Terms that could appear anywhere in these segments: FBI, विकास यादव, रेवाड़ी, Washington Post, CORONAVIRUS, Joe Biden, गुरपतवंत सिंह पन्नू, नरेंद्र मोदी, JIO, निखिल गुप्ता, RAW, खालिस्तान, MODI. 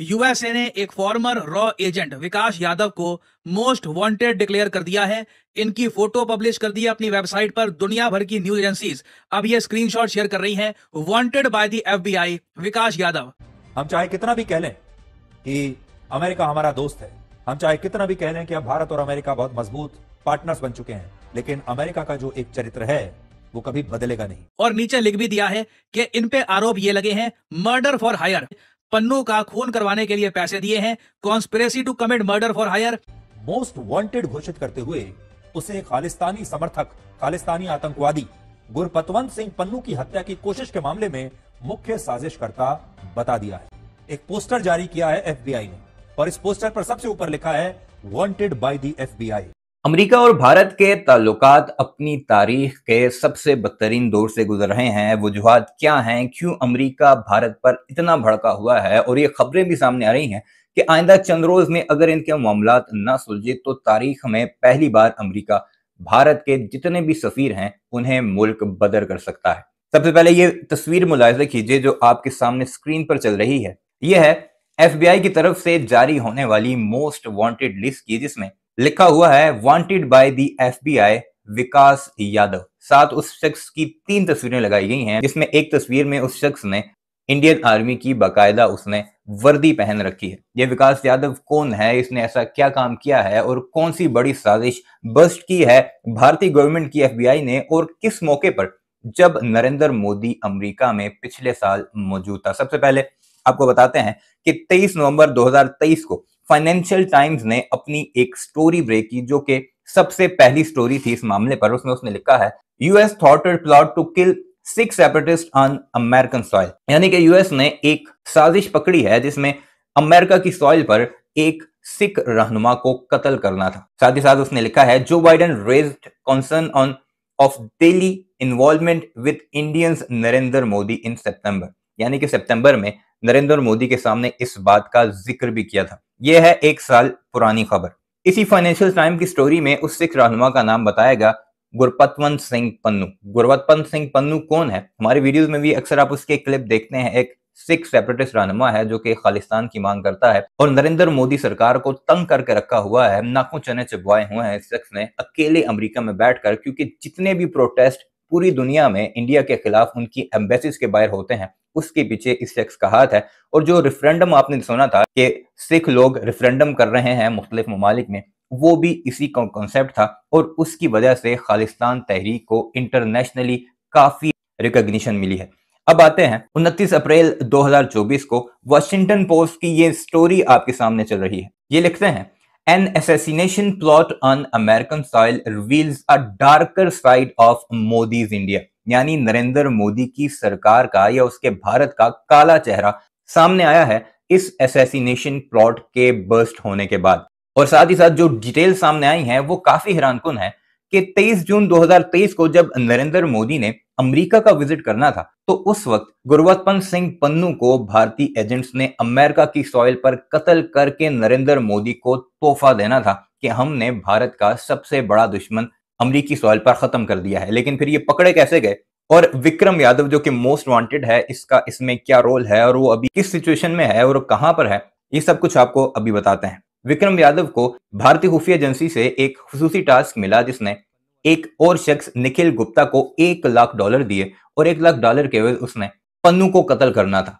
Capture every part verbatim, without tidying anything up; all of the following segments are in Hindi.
यूएसए ने एक फॉर्मर रॉ एजेंट विकास यादव को मोस्ट वांटेड डिक्लेयर कर दिया है। इनकी फोटो पब्लिश कर दी है अपनी वेबसाइट पर। दुनिया भर की न्यूज एजेंसीज अब ये स्क्रीनशॉट शेयर कर रही हैं। Wanted by the FBI विकास यादव। हम चाहे कितना भी कह लें कि अमेरिका हमारा दोस्त है, हम चाहे कितना भी कह लें कि अब भारत और अमेरिका बहुत मजबूत पार्टनर्स बन चुके हैं, लेकिन अमेरिका का जो एक चरित्र है वो कभी बदलेगा नहीं। और नीचे लिख भी दिया है कि इन पे आरोप ये लगे हैं मर्डर फॉर हायर, पन्नू का खून करवाने के लिए पैसे दिए हैं, conspiracy to commit murder for hire. Most wanted घोषित करते हुए उसे खालिस्तानी समर्थक, खालिस्तानी आतंकवादी गुरपतवंत सिंह पन्नू की हत्या की कोशिश के मामले में मुख्य साजिशकर्ता बता दिया है। एक पोस्टर जारी किया है एफबीआई ने और इस पोस्टर पर सबसे ऊपर लिखा है wanted by the FBI. America और भारत के ताल्लुकात अपनी तारीख के सबसे बदतरीन दौर से गुजर रहे हैं। वजूहात क्या हैं, क्यों अमेरिका भारत पर इतना भड़का हुआ है, और ये खबरें भी सामने आ रही हैं कि आइंदा चंद रोज में अगर इनके मामलात ना सुलझे तो तारीख में पहली बार अमेरिका भारत के जितने भी सफीर हैं उन्हें मुल्क बदर कर सकता है। सबसे पहले ये तस्वीर मुलाहिजा कीजिए जो आपके सामने स्क्रीन पर चल रही है। यह है एफबीआई की तरफ से जारी होने वाली मोस्ट वांटेड लिस्ट की, जिसमें लिखा हुआ है wanted by the FBI विकास यादव। साथ उस शख्स की तीन तस्वीरें लगाई गई हैं, जिसमें एक तस्वीर में उस शख्स ने इंडियन आर्मी की बाकायदा उसने वर्दी पहन रखी है। ये विकास यादव कौन है, इसने ऐसा क्या काम किया है और कौन सी बड़ी साजिश बस्ट की है भारतीय गवर्नमेंट की एफबीआई ने, और किस मौके पर जब नरेंद्र मोदी अमेरिका में पिछले साल मौजूद था। सबसे पहले आपको बताते हैं कि तेईस नवंबर दो हज़ार तेईस को फाइनेंशियल टाइम्स ने अपनी एक स्टोरी ब्रेक की जो कि सबसे पहली स्टोरी थी इस मामले पर। उसमें उसने लिखा है यूएस थॉटेड plot to kill six separatist on American soil, यानी कि यूएस ने एक साजिश पकड़ी है जिसमें अमेरिका की सॉइल पर एक सिख रहनुमा को कत्ल करना था। साथ ही साथ उसने लिखा है Joe Biden raised concern on of Delhi involvement with Indians नरेंद्र मोदी in सितंबर, यानी कि सितंबर में नरेंद्र मोदी के सामने इस बात का जिक्र भी किया था। यह है एक साल पुरानी खबर। इसी फाइनेंशियल टाइम की स्टोरी में उस सिख रहनुमा का नाम बताया गया गुरपतवंत सिंह पन्नू। गुरपतवंत सिंह पन्नू कौन है? हमारे वीडियोस में भी अक्सर आप उसके क्लिप देखते हैं। एक सिख सेपरेटिस्ट रहनुमा है जो कि खालिस्तान की मांग करता है और नरेंद्र मोदी सरकार को तंग करके रखा हुआ है। नाकों चने चबवाए हुए हैं इस शख्स ने अकेले अमेरिका में बैठकर, क्योंकि जितने भी प्रोटेस्ट पूरी दुनिया में इंडिया के खिलाफ उनकी एम्बेसीज के बाहर होते हैं उसके पीछे इस शख्स का हाथ है। और जो रेफरेंडम आपने सुना था कि सिख लोग रेफरेंडम कर रहे हैं मुख्तलिफ ममालिक में, वो भी इसी का कॉन्सेप्ट था और उसकी वजह से खालिस्तान तहरीक को इंटरनेशनली काफी रिकॉग्निशन मिली है। अब आते हैं उनतीस अप्रैल दो हज़ार चौबीस को वॉशिंगटन पोस्ट की ये स्टोरी आपके सामने चल रही है। ये लिखते हैं an assassination plot on American soil reveals a darker side of Modi's India, यानी नरेंद्र मोदी की सरकार का या उसके भारत का काला चेहरा सामने आया है इस असैसिनेशन प्लॉट के बस्ट होने के बाद। और साथ ही साथ जो डिटेल सामने आई हैं वो काफी हैरानकुन है कि तेईस जून दो हज़ार तेईस को जब नरेंद्र मोदी ने अमेरिका का विजिट करना था तो उस वक्त गुरपतवंत सिंह पन्नू को भारतीय एजेंट्स ने अमेरिका की सॉइल पर कत्ल करके नरेंद्र मोदी को तोहफा देना था कि हमने भारत का सबसे बड़ा दुश्मन अमेरिकी सॉइल पर खत्म कर दिया है। लेकिन फिर ये पकड़े कैसे गए, और विक्रम यादव जो कि मोस्ट वांटेड है इसका इसमें क्या रोल है और वो अभी किस सिचुएशन में है और कहां पर है, ये सब कुछ आपको अभी बताते हैं। विक्रम यादव को भारतीय खुफिया एजेंसी से एक खुसूसी टास्क मिला जिसने एक और शख्स निखिल गुप्ता को एक लाख डॉलर दिए और एक लाख डॉलर के एवज उसने पन्नू को कत्ल करना था।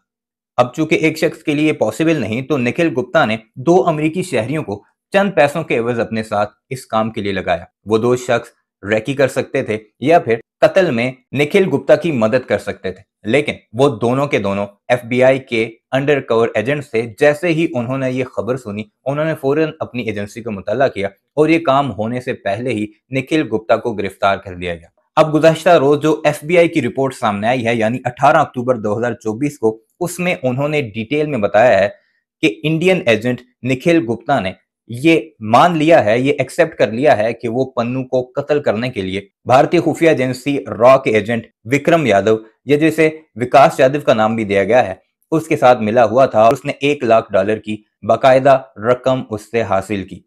अब चूंकि एक शख्स के लिए पॉसिबल नहीं तो निखिल गुप्ता ने दो अमेरिकी शहरियों को चंद पैसों के एवज अपने साथ इस काम के लिए लगाया। वो दो शख्स रैकी कर सकते थे या फिर कत्ल में निखिल गुप्ता की मदद कर सकते थे, लेकिन वो दोनों के दोनों एफबीआई के अंडरकवर एजेंट थे। जैसे ही उन्होंने ये खबर सुनी उन्होंने फौरन अपनी एजेंसी को मुतला किया और ये काम होने से पहले ही निखिल गुप्ता को गिरफ्तार कर लिया गया। अब गुज़श्ता रोज जो एफबीआई की रिपोर्ट सामने आई है यानी अठारह अक्टूबर दो हज़ार चौबीस को, उसमें उन्होंने डिटेल में बताया है कि इंडियन एजेंट निखिल गुप्ता ने ये मान लिया है, ये एक्सेप्ट कर लिया है कि वो पन्नू को कत्ल करने के लिए भारतीय खुफिया एजेंसी रॉ के एजेंट विक्रम यादव, या जैसे विकास यादव का नाम भी दिया गया है, उसके साथ मिला हुआ था और उसने एक लाख डॉलर की बाकायदा रकम उससे हासिल की।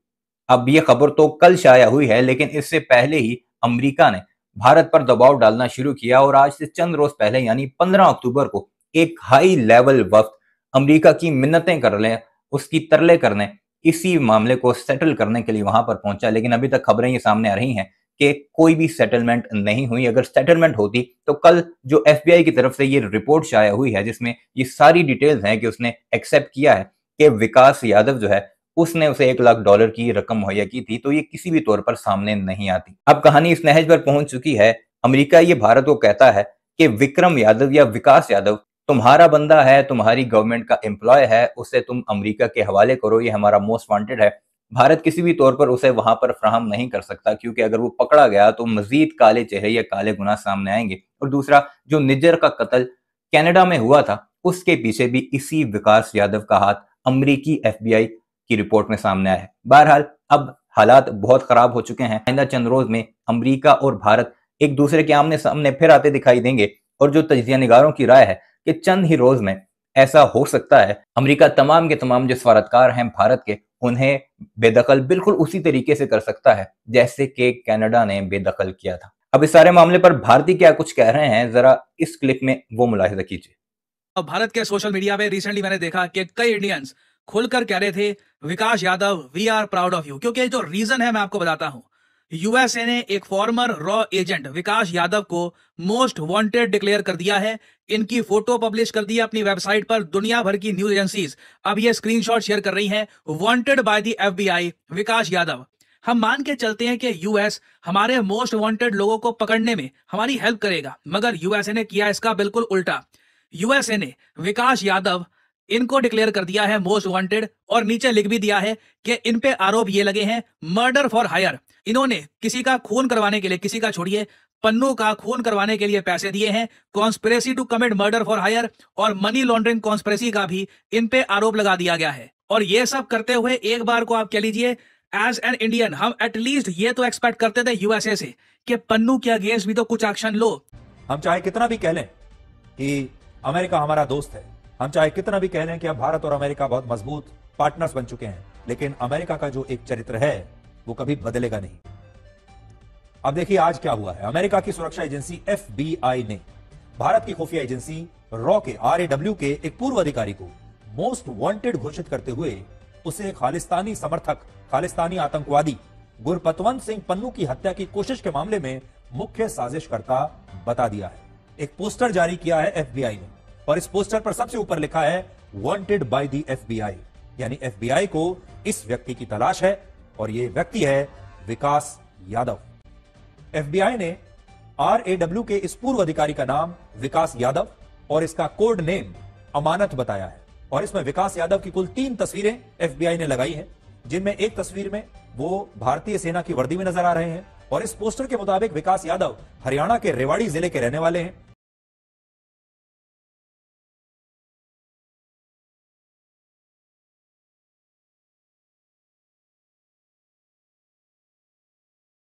अब ये खबर तो कल शाया हुई है, लेकिन इससे पहले ही अमेरिका ने भारत पर दबाव डालना शुरू किया और आज से चंद रोज पहले यानी पंद्रह अक्टूबर को एक हाई लेवल वफ्द अमेरिका की मिन्नतें कर लें, उसकी तरले कर लें, इसी मामले को सेटल करने के लिए वहां पर पहुंचा। लेकिन अभी तक खबरें ये सामने आ रही हैं कि कोई भी सेटलमेंट नहीं हुई। अगर सेटलमेंट होती तो कल जो एफबीआई की तरफ से ये रिपोर्ट शाया हुई है जिसमें ये सारी डिटेल्स हैं कि उसने एक्सेप्ट किया है कि विकास यादव जो है उसने उसे एक लाख डॉलर की रकम मुहैया की थी, तो ये किसी भी तौर पर सामने नहीं आती। अब कहानी इस नहज पर पहुंच चुकी है, अमेरिका ये भारत को कहता है कि विक्रम यादव या विकास यादव तुम्हारा बंदा है, तुम्हारी गवर्नमेंट का एम्प्लॉय है, उसे तुम अमेरिका के हवाले करो, ये हमारा मोस्ट वांटेड है। भारत किसी भी तौर पर उसे वहां पर फ्राहम नहीं कर सकता, क्योंकि अगर वो पकड़ा गया तो मजीद काले चेहरे या काले गुनाह सामने आएंगे। और दूसरा, जो निजर का कत्ल कनाडा में हुआ था, उसके पीछे भी इसी विकास यादव का हाथ अमरीकी एफ बी आई की रिपोर्ट में सामने आया है। बहरहाल अब हालात बहुत खराब हो चुके हैं। आइंदा चंद रोज में अमरीका और भारत एक दूसरे के आमने सामने फिर आते दिखाई देंगे। और जो तजिया निगारों की राय है कि चंद ही रोज में ऐसा हो सकता है, अमेरिका तमाम के तमाम जो सफारतकार हैं भारत के, उन्हें बेदखल बिल्कुल उसी तरीके से कर सकता है जैसे कि कनाडा ने बेदखल किया था। अब इस सारे मामले पर भारती क्या कुछ कह रहे हैं, जरा इस क्लिप में वो मुलाहिजा कीजिए। भारत के सोशल मीडिया में रिसेंटली मैंने देखा कि कई इंडियंस खुलकर कह रहे थे विकास यादव we are proud of you, क्योंकि जो रीजन है मैं आपको बताता हूँ। यूएसए ने एक फॉर्मर रॉ एजेंट विकास यादव को मोस्ट वांटेड डिक्लेयर कर दिया है, इनकी फोटो पब्लिश कर दी है अपनी वेबसाइट पर। दुनिया भर की न्यूज एजेंसीज अब ये स्क्रीनशॉट शेयर कर रही हैं। Wanted by the FBI विकास यादव। हम मान के चलते हैं कि यूएस हमारे मोस्ट वांटेड लोगों को पकड़ने में हमारी हेल्प करेगा, मगर यूएसए ने किया इसका बिल्कुल उल्टा। यूएसए ने विकास यादव इनको डिक्लेयर कर दिया है मोस्ट वांटेड, और नीचे लिख भी दिया है कि इन पे आरोप ये लगे हैं मर्डर फॉर हायर। इन्होंने किसी का खून करवाने के लिए, किसी का छोड़िए, पन्नू का खून करवाने के लिए पैसे दिए हैं। Conspiracy to commit murder for hire और मनी लॉन्ड्रिंग कॉन्स्पिरेसी का भी इन पे आरोप लगा दिया गया है। और ये सब करते हुए एक बार को आप कह लीजिए, एज एन इंडियन हम एटलीस्ट ये तो एक्सपेक्ट करते थे यूएसए से कि पन्नू के अगेंस्ट भी तो कुछ एक्शन लो। हम चाहे कितना भी कह लें कि अमेरिका हमारा दोस्त है, हम चाहे कितना भी कह लें कि अब भारत और अमेरिका बहुत मजबूत पार्टनर्स बन चुके हैं, लेकिन अमेरिका का जो एक चरित्र है वो कभी बदलेगा नहीं। अब देखिए आज क्या हुआ है। अमेरिका की सुरक्षा एजेंसी एफबीआई ने भारत की खुफिया एजेंसी रॉ के आरएडब्ल्यू के एक पूर्व अधिकारी को मोस्ट वांटेड घोषित करते हुए उसे खालिस्तानी समर्थक, खालिस्तानी आतंकवादी गुरपतवंत सिंह पन्नू की हत्या की कोशिश के मामले में मुख्य साजिशकर्ता बता दिया है। एक पोस्टर जारी किया है एफबीआई ने, और इस पोस्टर पर सबसे ऊपर लिखा है वांटेड बाय द एफबीआई, यानी एफबीआई को इस व्यक्ति की तलाश है, और यह व्यक्ति है विकास यादव। एफबीआई ने आरएडब्ल्यू के इस पूर्व अधिकारी का नाम विकास यादव और इसका कोड नेम अमानत बताया है, और इसमें विकास यादव की कुल तीन तस्वीरें एफबीआई ने लगाई हैं, जिनमें एक तस्वीर में वो भारतीय सेना की वर्दी में नजर आ रहे हैं। और इस पोस्टर के मुताबिक विकास यादव हरियाणा के रेवाड़ी जिले के रहने वाले हैं,